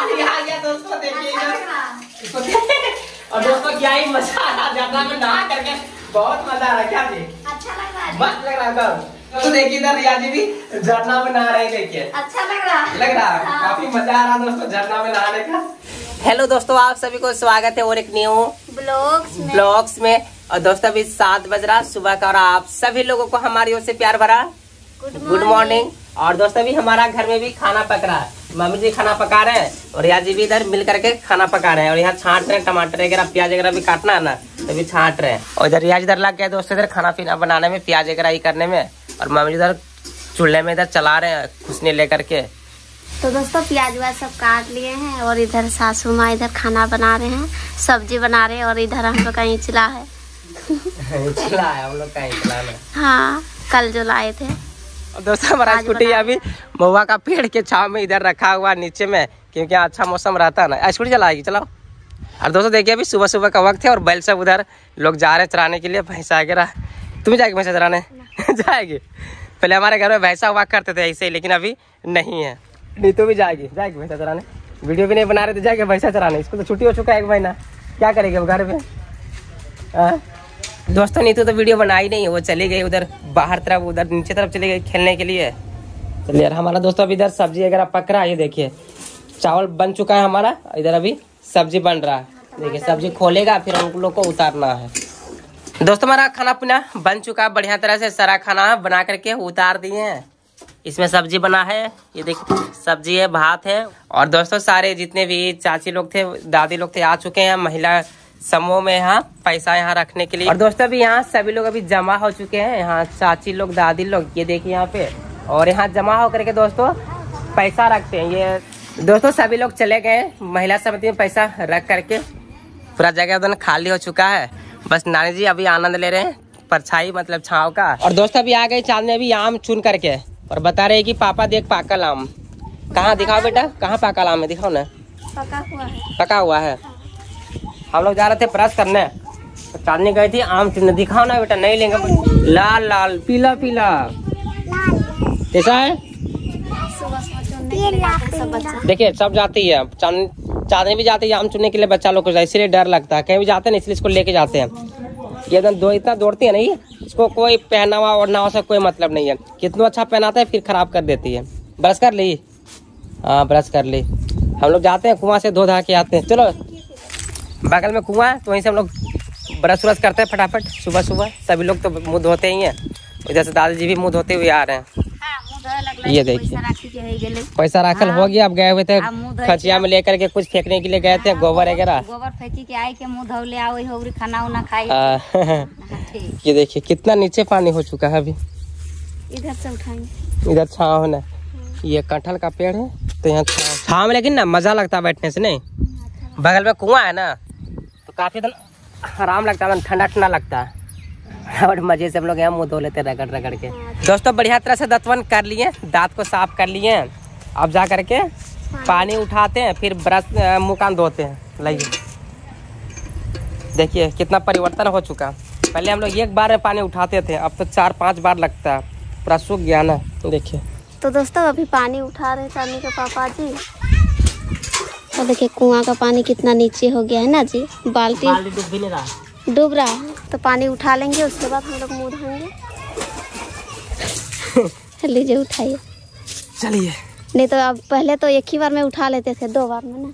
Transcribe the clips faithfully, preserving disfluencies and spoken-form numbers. और दोस्तों क्या ही मजा आ रहा है, नहा करके बहुत मजा आ रहा है। क्या अच्छा लग रहा है, मस्त लग रहा है। तो देखिए इधर रिया जी भी झरना में नहा रहे हैं। देखिए अच्छा लग रहा है, लग रहा है काफी मजा आ रहा है दोस्तों झरना में नहाने का। हेलो दोस्तों, आप सभी को स्वागत है और एक न्यू ब्लॉग्स में ब्लॉग्स में और दोस्तों अभी सात बज रहा सुबह का और आप सभी लोगों को हमारी ओर से प्यार भरा गुड मॉर्निंग। और दोस्तों अभी हमारा घर में भी खाना पक रहा है, मम्मी जी खाना पका रहे हैं और रिया जी भी इधर मिल करके खाना पका रहे हैं और यहाँ छाट रहे हैं टमाटर वगैरह प्याज वगैरह भी काटना है ना, तो भी छाट रहे हैं। और इधर रिया जी इधर लग गया दोस्तों इधर खाना पीना बनाने में, प्याज वगैरह ही करने में, और मम्मी जी इधर चूल्हे में इधर चला रहे हैं खुशनी लेकर के। तो दोस्तों प्याज व्याज सब काट लिए हैं और इधर सासू माँ इधर खाना बना रहे हैं, सब्जी बना रहे हैं और इधर हम लोग का इंचला है हम लोग का इंचला हाँ कल जो लाए थे। और दोस्तों हमारा स्कूटी अभी महुआ का पेड़ के छांव में इधर रखा हुआ नीचे में, क्योंकि अच्छा मौसम रहता है ना। स्कूटी चलाएगी चलाओ। और दोस्तों देखिए अभी सुबह सुबह का वक्त है और बैल सब उधर लोग जा रहे हैं चराने के लिए भैंसा वगैरह। तुम जाएगी भैंसा चराने जाएगी? पहले हमारे घर में भैंसा हुआ करते थे ऐसे, लेकिन अभी नहीं है। नीतू भी जाएगी जाएगी भैंसा चराने, वीडियो भी नहीं बना रहे तो जाएगी भैंसा चराने। इसको तो छुट्टी हो चुका है एक महीना, क्या करेगी अब घर में। दोस्तों नीतू तो वीडियो बनाई नहीं है, वो चली गई उधर बाहर तरफ, उधर नीचे तरफ चली गई खेलने के लिए। चलिए यार हमारा दोस्तों अभी इधर सब्जी वगैरह पक रहा है। ये देखिए चावल बन चुका है हमारा, इधर अभी सब्जी बन रहा है। देखिए सब्जी खोलेगा फिर हम लोग को उतारना है। दोस्तों हमारा खाना पीना बन चुका है, बढ़िया तरह से सारा खाना बना करके उतार दिए हैं। इसमें सब्जी बना है, ये देखिए सब्जी है, भात है। और दोस्तों सारे जितने भी चाची लोग थे दादी लोग थे आ चुके हैं महिला समूह में यहाँ पैसा यहाँ रखने के लिए। और दोस्तों अभी यहाँ सभी लोग अभी जमा हो चुके हैं, यहाँ चाची लोग दादी लोग, ये देखिए यहाँ पे। और यहाँ जमा होकर के दोस्तों पैसा रखते हैं। ये दोस्तों सभी लोग चले गए महिला समिति में पैसा रख करके, पूरा जगह उधर खाली हो चुका है। बस नानी जी अभी आनंद ले रहे हैं परछाई मतलब छाँव का। और दोस्तों अभी आ गए चांदनी अभी आम चुन करके और बता रहे है कि पापा देख पाकल आम। कहाँ दिखाओ बेटा, कहाँ पाकल आम है दिखाओ ना। पका हुआ है, पका हुआ है। हम लोग जा रहे थे ब्रश करने, चांदनी गई थी आम चुनने। दिखाओ ना बेटा, नहीं लेंगे, लाल लाल पीला पीला कैसा है। देखिए सब जाती है, चांदनी भी जाती है आम चुनने के लिए बच्चा लोग को, इसीलिए डर लगता है, कहीं भी जाते हैं इसलिए इसको लेके जाते हैं। ये दो इतना दौड़ती है नहीं, इसको कोई पहना हुआ और ना उसका कोई मतलब नहीं है, कितना अच्छा पहनाता है फिर खराब कर देती है। ब्रश कर ली? हाँ ब्रश कर ली। हम लोग जाते हैं कुआं से धो धा के आते हैं, चलो बगल में कुआं है तो वहीं से हम लोग ब्रश व्रश करते हैं फटाफट सुबह सुबह। सभी लोग तो मुँह धोते ही हैं, इधर से दादाजी भी मुँह धोते हुए आ रहे हैं। हाँ, ये देखिए पैसा राखल हो गया। आप गए हुए थे खचिया में लेकर के कुछ फेंकने के लिए गए थे गोबर वगैरह, गोबर फेंकी के आए के मुँह धो ले आओ खाना उना खाए। ये देखिए कितना नीचे पानी हो चुका है, अभी इधर से उठाएंगे, इधर छाँव ना। ये कटहल का पेड़ है तो यहाँ छाँव में लेकिन ना मजा लगता है बैठने से, नहीं बगल में कुआं है ना तो काफी आराम लगता है, ठंडा ठंडा लगता है और मजे से हम लोग यहाँ मुँह धो लेते रगड़ रगड़ के। दोस्तों बढ़िया तरह से दंतवन कर लिए, दांत को साफ कर लिए, अब जा करके पानी उठाते हैं फिर ब्रश मुँह कान धोते हैं। लाइए देखिए कितना परिवर्तन हो चुका, पहले हम लोग एक बार में पानी उठाते थे, अब तो चार पाँच बार लगता है, पूरा सूख गया ना। देखिए तो दोस्तों अभी पानी उठा रहे चांदनी के पापा जी। और देखिए कुआं का पानी कितना नीचे हो गया है ना जी, बाल्टी डूब भी नहीं रहा, डूब रहा है तो पानी उठा लेंगे, उसके बाद हम लोग मुँह धोएंगे। लीजिए उठाइए, चलिए। नहीं तो अब पहले तो एक ही बार में उठा लेते थे, दो बार में ना।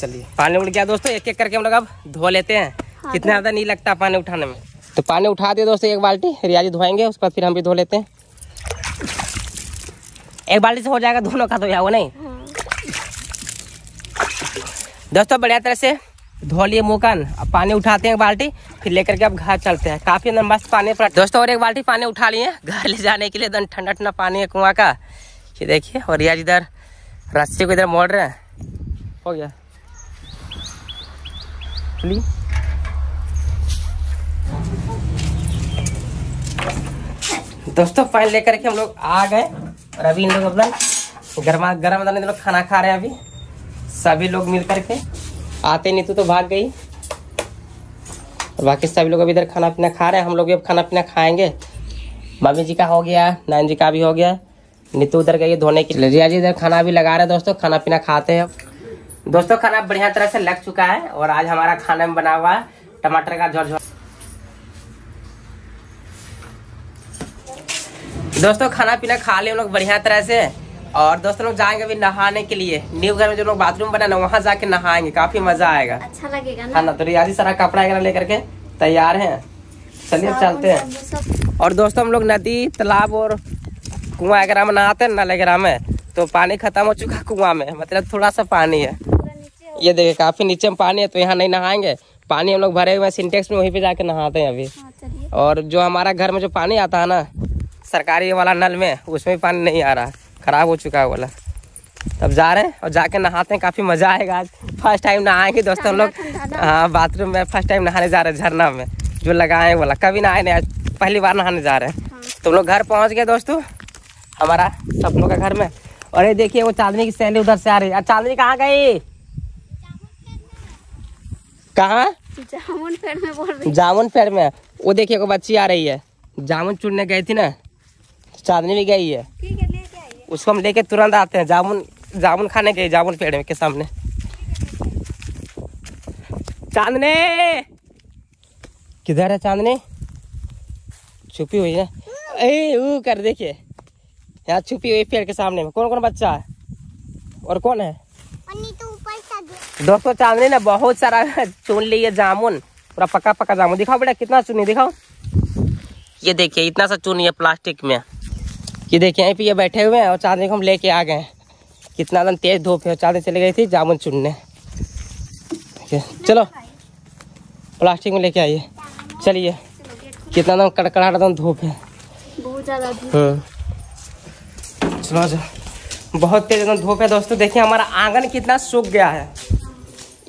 चलिए पानी उठ गया दोस्तों, एक एक करके हम लोग अब धो लेते हैं। हाँ, कितना ज़्यादा नहीं लगता पानी उठाने में, तो पानी उठा दिए दोस्तों एक बाल्टी, रिया जी धोएंगे उसके बाद फिर हम भी धो लेते हैं। एक बाल्टी से हो जाएगा दोनों का, तो यहाँ वो नहीं। दोस्तों बढ़िया तरह से धो लिए मुँह कान, अब पानी उठाते हैं एक बाल्टी फिर लेकर के अब घर चलते हैं। काफी अंदर मस्त पानी पड़ा दोस्तों, और एक बाल्टी पानी उठा लिए घर ले जाने के लिए, एकदम ठंडा ठंडा पानी है कुआं का। ये देखिए और रिया जी इधर रस्सी को इधर मोड़ रहे हैं, हो गया दोस्तों। पानी लेकर के हम लोग आ गए और अभी इन लोग अपना गर्मा गर्म इन लोग खाना खा रहे हैं अभी सभी लोग मिल करके। आते नीतू तो भाग गई और बाकी सभी लोग अभी इधर खाना पीना खा रहे हैं। हम लोग भी अब खाना पीना खाएंगे, मम्मी जी का हो गया, नानी जी का भी हो गया, नीतू उधर गई धोने के लिए। रिया जी इधर खाना भी लगा रहे हैं दोस्तों, खाना पीना खाते हैं। दोस्तों खाना बढ़िया तरह से लग चुका है और आज हमारा खाने में बना हुआ है टमाटर का झोरझोर। दोस्तों खाना पीना खा ले हम लोग बढ़िया तरह से, और दोस्तों लोग जाएंगे अभी नहाने के लिए। न्यू घर में जो लोग बाथरूम बना ना वहाँ जाके नहाएंगे, काफी मजा आएगा, अच्छा लगेगा ना। हाँ तो रिया जी सारा कपड़ा वगैरह लेकर के तैयार है, चलिए चलते हैं। और दोस्तों हम लोग नदी तालाब और कुआं वगैरह में नहाते हैं, नाले वगैरह में, तो पानी खत्म हो चुका कुआं में, मतलब थोड़ा सा पानी है। ये देखिए काफी नीचे में पानी है तो यहाँ नहीं नहाएंगे, पानी हम लोग भरे हुए सिंटेक्स में वहीं पे जाके नहाते हैं अभी। और जो हमारा घर में जो पानी आता है ना सरकारी वाला नल में, उसमें पानी नहीं आ रहा, खराब हो चुका है वाला। तब जा रहे हैं और जाके नहाते हैं, काफी मजा आएगा। आज फर्स्ट टाइम नहाएंगे दोस्तों हम लोग, हाँ बाथरूम में फर्स्ट टाइम नहाने जा रहे हैं झरना में जो लगाए वाला, कभी नहाए नहीं, आज पहली बार नहाने जा रहे हैं। तो हम लोग घर पहुँच गए दोस्तों, हमारा सपनों का घर में। और ये देखिए वो चांदनी की सहेली उधर से आ रही है। चांदनी कहाँ गई? कहाँ? जामुन पेड़ में बोल रही। जामुन पेड़ में वो देखिए वो बच्ची आ रही है, जामुन चुनने गई थी ना, चांदनी भी गई है, ठीक है लेके आइए। उसको हम लेके तुरंत आते हैं, जामुन जामुन खाने गई जामुन पेड़ में के सामने। चांदनी किधर है? चांदनी छुपी हुई है, ए वो कर देखिए यहाँ छुपी हुई पेड़ के सामने में। कौन कौन बच्चा है और कौन है? दोस्तों चांदनी ने बहुत सारा चुन ली है जामुन, पूरा पका पका जामुन। दिखाओ बेटा कितना चुनी, दिखाओ। ये देखिए इतना सा चुनी है प्लास्टिक में। ये देखिए यहीं पे ये बैठे हुए हैं और चांदनी को हम लेके आ गए। कितना एकदम तेज धूप है, चांदनी चली गई थी जामुन चुनने। चलो प्लास्टिक में लेके आइए, चलिए। कितना एकदम कड़कड़ा एकदम धूप है, बहुत ज्यादा, बहुत तेज एकदम धूप है। दोस्तों देखिए हमारा आंगन कितना सूख गया है,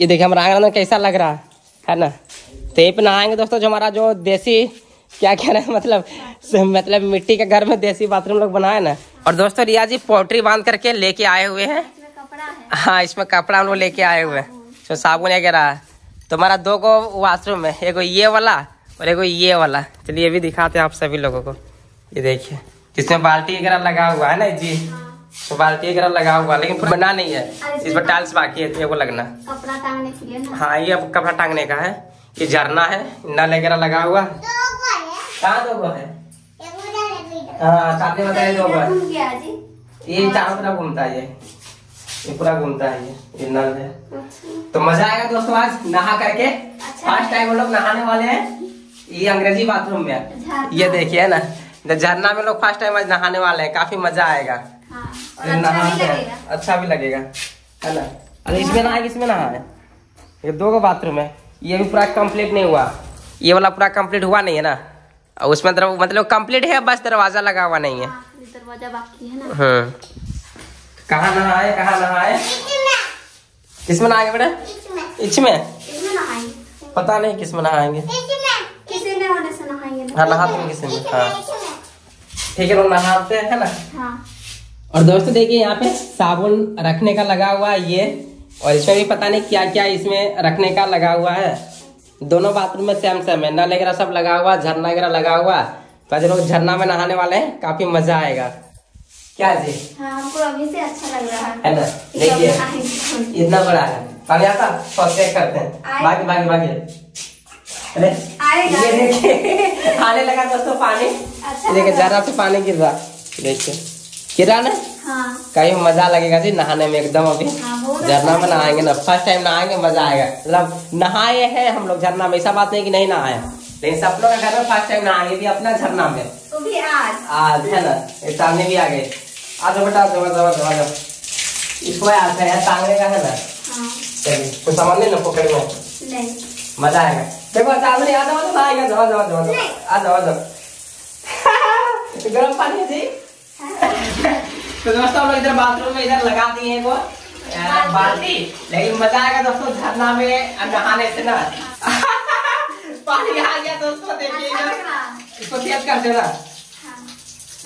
ये देखिए हमारा आंगन में कैसा लग रहा है, है ना। तो यहीं पर नहाएंगे दोस्तों, जो हमारा जो देसी क्या कह रहे हैं, मतलब मतलब मिट्टी के घर में देसी बाथरूम लोग बनाए ना। और दोस्तों रिया जी पोल्ट्री बांध करके लेके आए हुए हैं, हाँ इसमें कपड़ा हम लोग लेके आए हुए हैं, जो साबुन वगैरह है। तो हमारा दो गो बाथरूम है, एगो ये वाला और एगो ये वाला। चलिए ये भी दिखाते हैं आप सभी लोगों को। ये देखिए इसमें बाल्टी वगैरह लगा हुआ है ना जी, तो बाल्टी वगैरह लगा हुआ लेकिन बना नहीं है, इस पर टाइल्स बाकी है वो लगना, कपड़ा टांगने के लिए ना। हाँ ये अब कपड़ा टांगने का है। ये झरना है, नल वगैरह लगा हुआ है। कहाँ दो गो है? हाँ सामने बताइए दो गो है, ये चारों तरफ घूमता है, ये पूरा घूमता है, ये नल है। तो मजा आएगा दोस्तों आज नहा करके, फर्स्ट टाइम हम लोग नहाने वाले है ये अंग्रेजी बाथरूम में। ये देखिए है ना झरना में लोग फर्स्ट टाइम आज नहाने वाले हैं, काफी मजा आएगा। हाँ, और अच्छा, भी लगेगा। अच्छा भी लगेगा है ना। अरे इसमें नहाए इसमें नहाए, ये दो गो बाथरूम है, ये भी पूरा कंप्लीट नहीं हुआ, ये वाला पूरा कंप्लीट हुआ नहीं है ना। और उसमें मतलब कंप्लीट है, बस दरवाजा लगा हुआ नहीं है, दरवाजा बाकी है ना। हाँ कहाँ नहाए कहाँ नहाए किसमें नहाएंगे बेटा? इसमें पता नहीं किसमें नहाएंगे। हाँ नहाते हैं किसमें, हाँ ठीक है लोग नहाते हैं ना। हाँ। और दोस्तों देखिए यहाँ पे साबुन रखने का लगा हुआ है ये, और इसमें भी पता नहीं क्या क्या इसमें रखने का लगा हुआ है। दोनों बाथरूम में सेम सेम है, नल वगैरह सब लगा हुआ, झरना वगैरह लगा हुआ। तो लोग झरना में नहाने वाले हैं, काफी मजा आएगा। क्या जी? हाँ, हमको अभी से अच्छा लग रहा है ना। देखिए इतना बड़ा है, पानी आता चेक करते हैं, बाकी बाकी बाकी अरे ये देखिए आने लगा दोस्तों पानी, देखिए झरना से पानी गिर रहा, देखिए गिरा ना। हाँ। कहीं मजा लगेगा जी नहाने में एकदम अभी। हाँ, झरना में नहाएंगे ना, फर्स्ट टाइम नहाएंगे मजा आएगा। मतलब नहाए हैं हम लोग झरना में, ऐसा बात नहीं कि नहीं नहाए, लेकिन सपनों के घर में फर्स्ट टाइम नहाएंगे भी अपना झरना में, तो भी आज आज है ना। सामने भी आ गए, आ जाओ बेटा, इसको आता है टांगने का है ना, कुछ सामान नहीं ना पकड़ में, मजा आएगा। देखो चांदनी आ जाओ तो आएगा, जाओ जाओ जाओ आ जाओ जाओ गर्म पानी जी। तो दोस्तों हम लोग इधर बाथरूम में इधर लगा दिए हैं वो बाल्टी, लेकिन मजा आएगा दोस्तों झरना में नहाने से ना। पानी आ गया दोस्तों, देखिए इधर इसको सेट करते ना।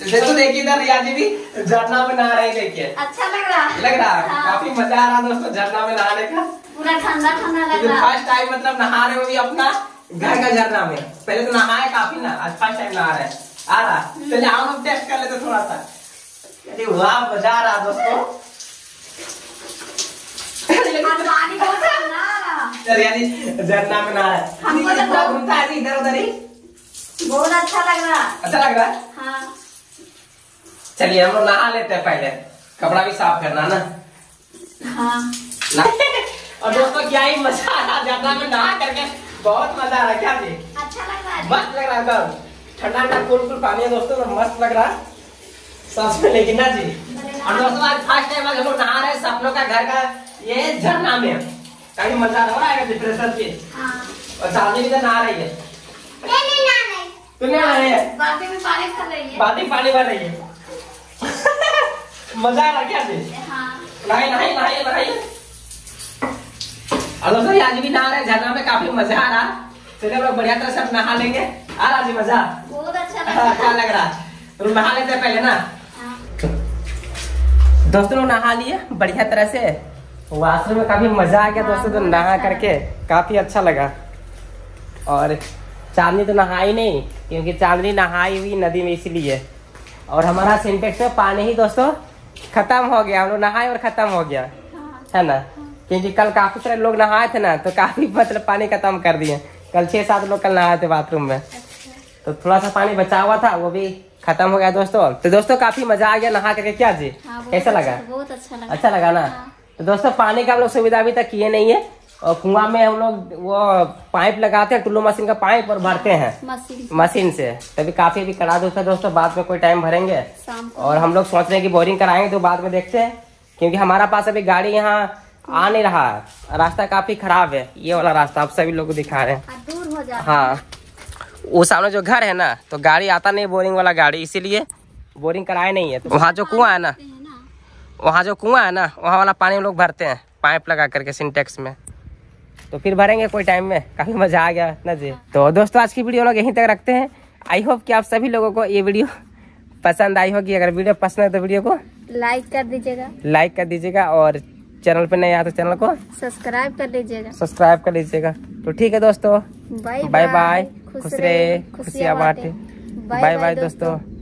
दोस्तों देखिए इधर रिया जी भी झरना में नहा रहे हैं, देखिए अच्छा लग रहा लग रहा है, काफी मजा आ रहा दोस्तों झरना में नहाने का, पूरा ठंडा ठंडा लग रहा है। फर्स्ट टाइम मतलब नहा रहे हो भी अपना घर का झरना में, पहले तो नहाए काफी ना, आज फर्स्ट टाइम नहा रहे हैं आ रहा। चलिए हम लोग टेस्ट कर लेते थोड़ा सा, अरे वाह मजा आ रहा दोस्तों। यानी झरना में ना घूमता है इधर उधर ही, बहुत अच्छा लग रहा अच्छा लग रहा है। हाँ। चलिए हम लोग नहा लेते हैं, पहले कपड़ा भी साफ करना ना। हाँ। ना? और दोस्तों क्या ही मजा आ रहा झरना में नहा करके, बहुत मजा आ रहा। क्या जी अच्छा लग रहा है, मस्त लग रहा है। ठंडा ठंडा कूल कूल पानी है दोस्तों, मस्त लग रहा है सांस में लेकिन ना जी। और दोस्तों आज फर्स्ट टाइम हम लोग नहा रहे हैं सपनों का घर का ये झरना में, काफी मजा आ रहा है डिप्रेशन से। और शादी भी तो नहा रही है, तुमने नहा रही है, बातें भी पानी भर रही है, बातें पानी भर रही है। मजा आ रहा क्या जी। नहाए नहाए नहाए नहाए। और दोस्तों आज भी नहा रहे झरना में, काफी मजा आ रहा। चलिए हम लोग बढ़िया तरह से नहा लेंगे। आ रहा जी मजा, बहुत अच्छा लग रहा है। क्या लग रहा है, नहा लेते हैं पहले ना। हाँ। दोस्तों लोग नहा लिए बढ़िया तरह से, वाशरूम में काफी मजा आ गया। हाँ, दोस्तों तो नहा करके काफी अच्छा लगा। और चांदनी तो नहाई नहीं क्योंकि चांदनी नहाई हुई नदी में इसलिए। और हमारा सिंटेक्स में पानी ही दोस्तों खत्म हो गया, हम लोग नहाए और खत्म हो गया। हाँ। है ना। हाँ। क्योंकि कल काफी सारे लोग नहाए थे ना, तो काफी मतलब पानी खत्म कर दिए। कल छह सात लोग कल नहाए थे बाथरूम में, तो थोड़ा सा पानी बचा हुआ था वो भी खत्म हो गया दोस्तों। तो दोस्तों काफी मजा आ गया नहा करके। क्या जी कैसा लगा? अच्छा, बहुत अच्छा लगा। अच्छा लगा ना। हाँ। तो दोस्तों पानी का हम लोग सुविधा अभी तक किए नहीं है। और कुआं में हम लोग वो पाइप लगाते हैं, टुल्लू मशीन का पाइप, और भरते हैं मशीन से। तभी काफी अभी करा दोस्तों दोस्तों बाद में कोई टाइम भरेंगे। और हम लोग सोच रहे हैं कि बोरिंग कराएंगे, तो बाद में देखते हैं क्योंकि हमारा पास अभी गाड़ी यहाँ आ नहीं रहा है, रास्ता काफी खराब है। ये वाला रास्ता आप सभी लोग को दिखा रहे हैं, दूर हो जाए। हाँ वो सामने जो घर है ना, तो गाड़ी आता नहीं बोरिंग वाला गाड़ी, इसीलिए बोरिंग कराए नहीं है। तो वहाँ जो कुआं है ना, वहाँ जो कुआं है ना, वहाँ वाला पानी हम लोग भरते हैं पाइप लगा करके सिंटेक्स में, तो फिर भरेंगे कोई टाइम में। काफी मजा आ गया ना जी। तो दोस्तों आज की वीडियो लोग यहीं तक रखते हैं। आई होप कि आप सभी लोगों को ये वीडियो पसंद आई होगी। अगर वीडियो पसंद है तो वीडियो को लाइक कर दीजिएगा, लाइक कर दीजिएगा। और चैनल पे नए आए तो चैनल को सब्सक्राइब कर लीजिएगा, सब्सक्राइब कर लीजिएगा। तो ठीक है दोस्तों, बाय बाय, खुश रहे, खुशियाँ बांटे। बाय बाय दोस्तों।